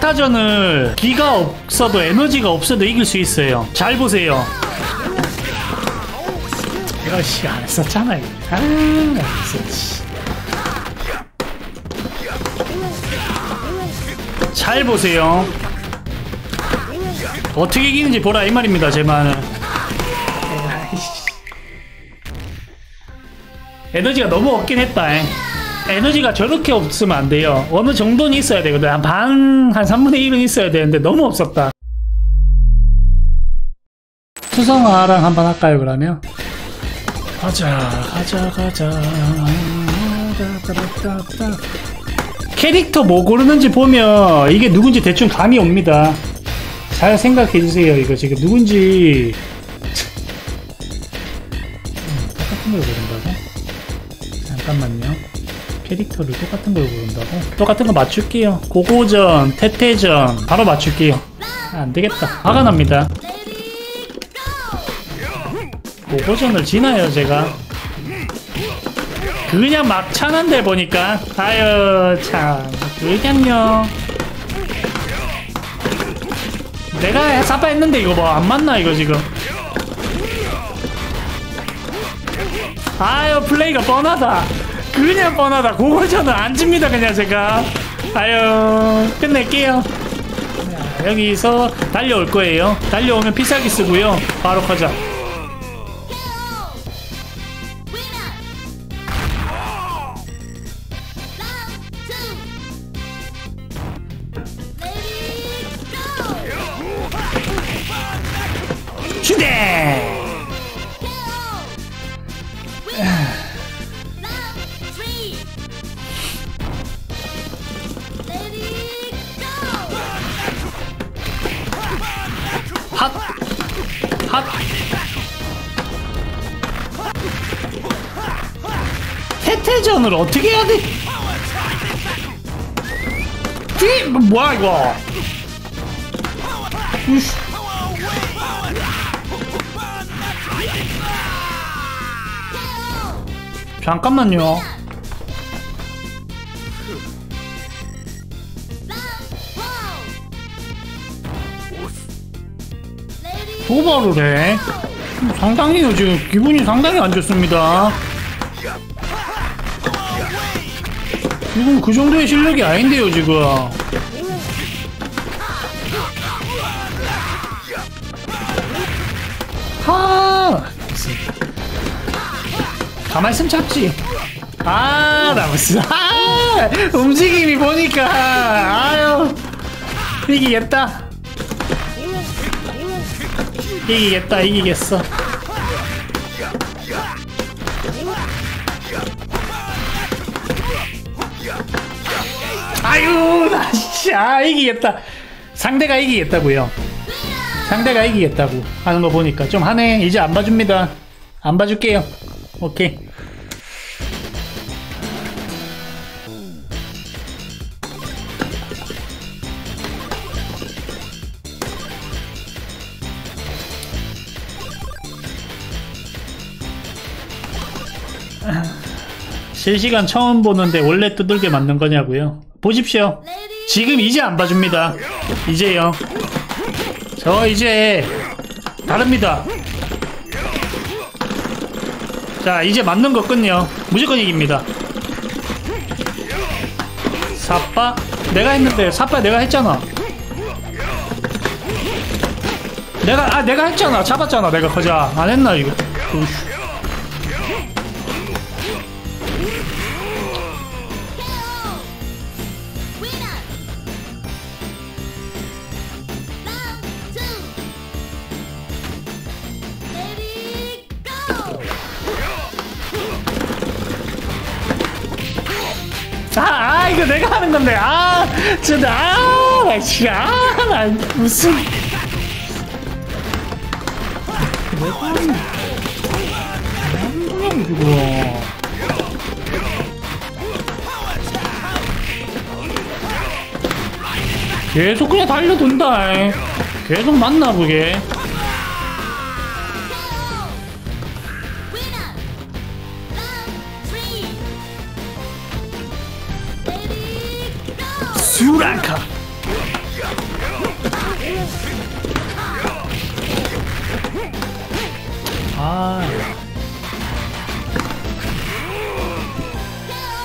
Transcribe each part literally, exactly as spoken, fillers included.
박타전을 기가 없어도 에너지가 없어도 이길 수 있어요. 잘 보세요. 내가 씨 안 했었잖아 이거. 아, 안 했었지. 잘 보세요. 어떻게 이기는지 보라 이 말입니다. 제 말은 에너지가 너무 없긴 했다. 에. 에너지가 저렇게 없으면 안 돼요. 어느 정도는 있어야 되거든. 한 반, 한 삼분의 일은 있어야 되는데 너무 없었다. 수성아랑 한번 할까요 그러면? 가자 가자 가자. 캐릭터 뭐 고르는지 보면 이게 누군지 대충 감이 옵니다. 잘 생각해주세요. 이거 지금 누군지 똑같은 걸 고른다고? 잠깐만요. 캐릭터를 똑같은 걸 고른다고? 똑같은 거 맞출게요. 고고전, 태태전 바로 맞출게요. 아, 안되겠다. 화가 납니다. 고고전을 지나요 제가. 그냥 막 차는데 보니까 아유 참 그냥요. 내가 사파 했는데 이거 뭐 안 맞나 이거 지금. 아유 플레이가 뻔하다. 그냥 뻔하다. 고고전은 안 집니다 그냥 제가. 아유 끝낼게요. 자, 여기서 달려올 거예요. 달려오면 피사기 쓰고요. 바로 가자. 핫! 핫! 태태전을 어떻게 해야 돼? 뒤! 뭐야 이거? 으이씨. 잠깐만요. 도발을 해. 상당히 지금 기분이 상당히 안 좋습니다. 지금 그 정도의 실력이 아닌데요 지금. 하. 가만히 숨 참지. 아, 나 무슨. 아, 움직임이 보니까 아유 이기겠다. 이기겠다. 이기겠어. 아유 나 진짜. 아, 이기겠다. 상대가 이기겠다고요. 상대가 이기겠다고 하는 거 보니까 좀 하네. 이제 안 봐줍니다. 안 봐줄게요. 오케이. 실시간 처음 보는데 원래 두들겨 맞는 거냐고요? 보십시오. 지금 이제 안 봐줍니다. 이제요. 저 이제 다릅니다. 자 이제 맞는 거 끝요. 무조건 이깁니다. 사빠? 내가 했는데. 사빠 내가 했잖아. 내가 아 내가 했잖아. 잡았잖아 내가. 거자 안 했나 이거? 오이씨. 아, 아 이거 내가 하는 건데. 아 진짜. 아 나 진짜. 아 나 무슨. 내가 하는 거야 이거. 계속 그냥 달려돈다. 에. 계속 맞나 그게. 슈라카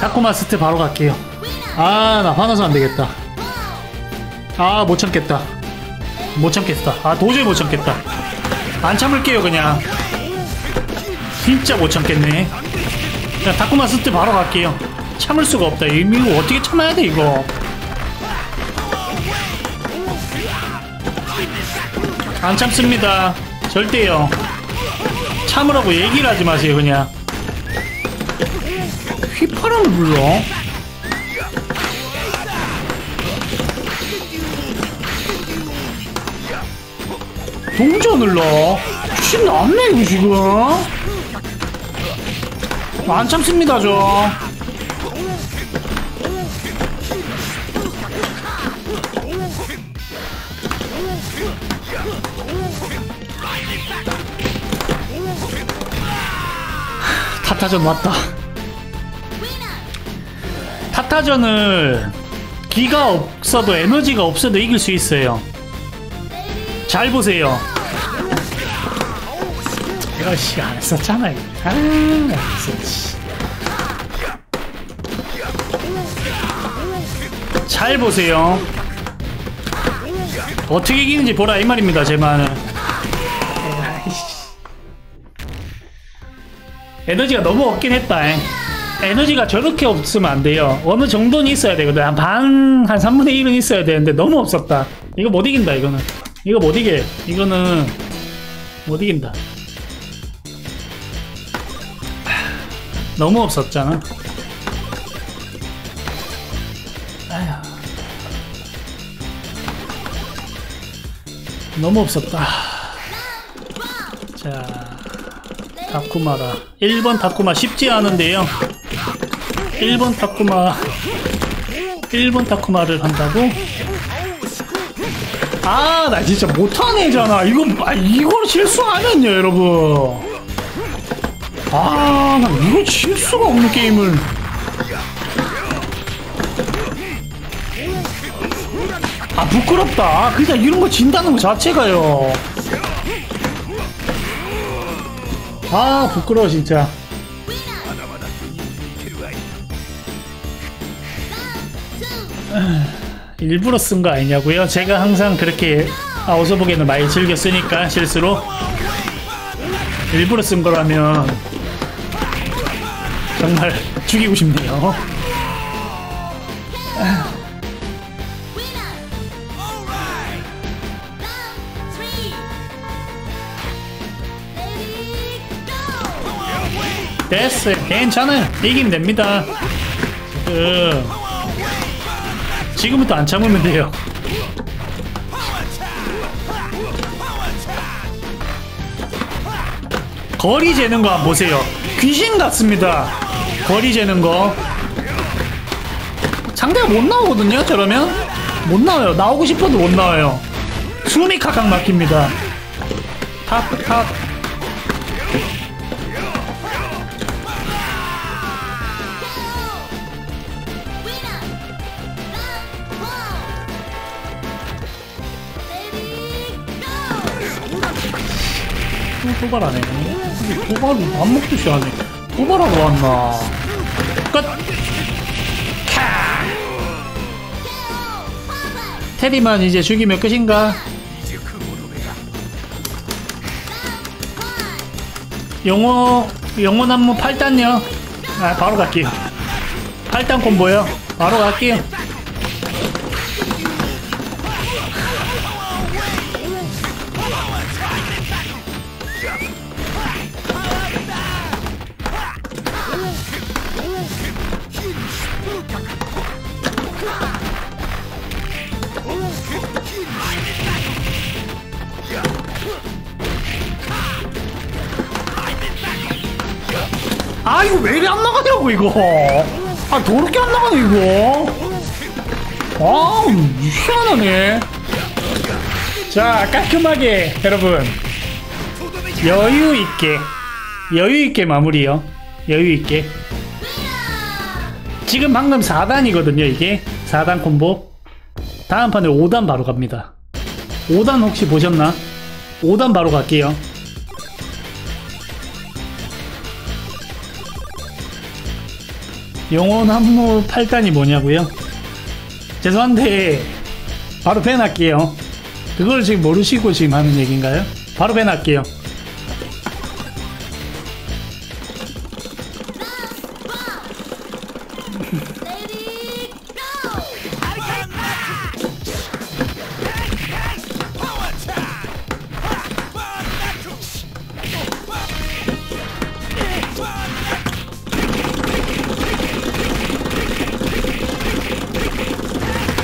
타코마 스트 바로 갈게요. 아, 나 화나서 안되겠다. 아, 못참겠다. 못참겠다. 아, 도저히 못참겠다. 안참을게요. 그냥 진짜 못참겠네. 자, 타코마 스트 바로 갈게요. 참을 수가 없다. 이거 어떻게 참아야 돼 이거. 안 참습니다. 절대요. 참으라고 얘기를 하지 마세요. 그냥 휘파람을 불러. 동전을 넣어. 귀신 났네 이거 지금. 안 참습니다 저. 타타전 왔다. 타타전을 기가 없어도 에너지가 없어도 이길 수 있어요. 잘 보세요. 이거 씨 안 했었잖아. 아, 안 했었지. 잘 보세요. 어떻게 이기는지 보라 이 말입니다. 제 말은. 에너지가 너무 없긴 했다. 에너지가 저렇게 없으면 안 돼요. 어느 정도는 있어야 되거든. 한 반, 한 삼분의 일은 있어야 되는데 너무 없었다. 이거 못 이긴다 이거는. 이거 못 이겨. 이거는 못 이긴다. 너무 없었잖아. 아휴. 너무 없었다. 자. 다쿠마라. 일 번 다쿠마 쉽지 않은데요. 일 번 다쿠마 일 번 다쿠마를 한다고? 아, 나 진짜 못하네잖아. 이거, 아, 이걸 실수 아니었냐 여러분. 아, 나 이거 실수가 없는 게임을. 아, 부끄럽다. 그냥 이런 거 진다는 거 자체가요. 아, 부끄러워 진짜. 일부러 쓴 거 아니냐고요? 제가 항상 그렇게 아, 어서보기에는 많이 즐겨 쓰니까 실수로 일부러 쓴 거라면 정말 죽이고 싶네요. 됐어요. 괜찮아요. 이기면 됩니다. 지금. 지금부터 안 참으면 돼요. 거리 재는 거 한번 보세요. 귀신 같습니다. 거리 재는 거. 상대가 못 나오거든요, 저러면? 못 나와요. 나오고 싶어도 못 나와요. 숨이 칵칵 막힙니다. 탁, 탁. 도발하네. 도발을 밥 먹듯이 하네. 도발하고 왔나. 끝! 캬! 테리만 이제 죽이면 끝인가? 영어, 영어 난무 팔 단요. 아, 바로 갈게요. 팔 단 콤보요. 바로 갈게요. 아, 이거 왜 이리 안 나가냐고 이거. 아, 더럽게 안 나가네 이거. 아, 희한하네. 자, 깔끔하게 여러분 여유있게 여유있게 마무리요. 여유있게. 지금 방금 사 단이거든요 이게. 사 단 콤보. 다음 판에 오 단 바로 갑니다. 오 단 혹시 보셨나? 오 단 바로 갈게요. 영혼 함무 팔 단이 뭐냐고요? 죄송한데 바로 배놨게요. 그걸 지금 모르시고 지금 하는 얘기인가요? 바로 배놨게요.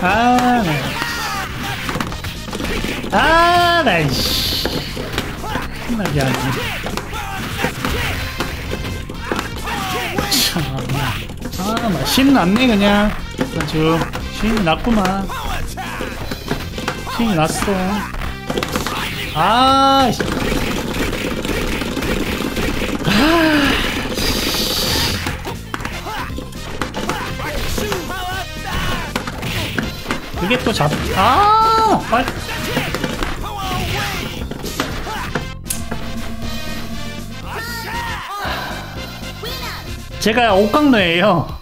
아, 아, 나이씨. 끝나게 하네. 참, 아, 막 신났네, 그냥. 쭉. 신이 났구만. 신이 났어. 아, 씨. 아. 이게 또 잡... 아! 빨리... 제가 옷각러예요.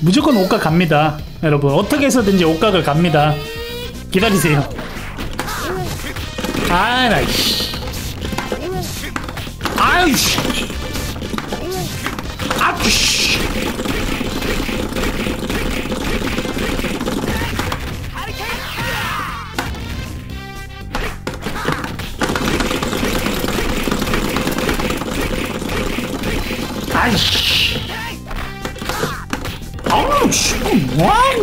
무조건 옷각 갑니다. 여러분 어떻게 해서든지 옷각을 갑니다. 기다리세요. 아 나이씨. 아이씨. 아이씨. 아이씨. 아우, 지금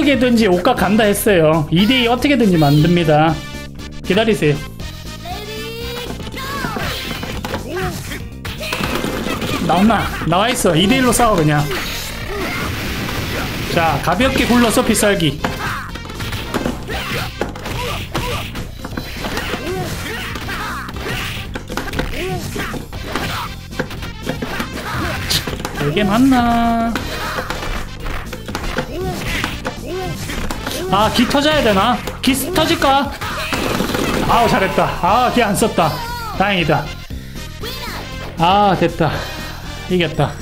어떻게든지 옷각 간다 했어요. 이 대 이 어떻게든지 만듭니다. 기다리세요. 나온나 나와있어. 이 대 일로 싸워 그냥. 자 가볍게 굴러서 빗살기. 이게 맞나? 아, 기 터져야 되나? 기 터질까? 아우, 잘했다. 아, 기 안 썼다. 다행이다. 아, 됐다. 이겼다.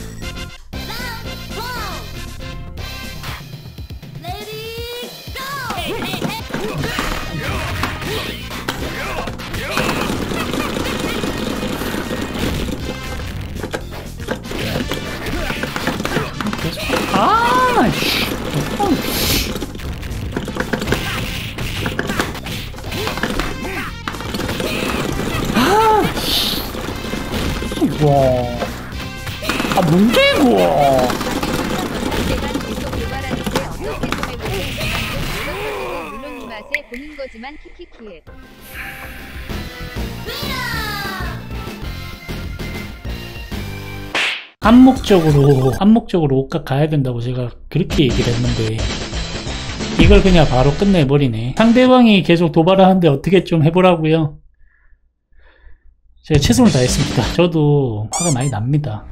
아, 씨. 와. 아, 뭔데, 이거? 암묵적으로, 암묵적으로 옷값 가야 된다고 제가 그렇게 얘기를 했는데, 이걸 그냥 바로 끝내버리네. 상대방이 계속 도발을 하는데 어떻게 좀 해보라고요? 제가 최선을 다했습니다. 저도 화가 많이 납니다.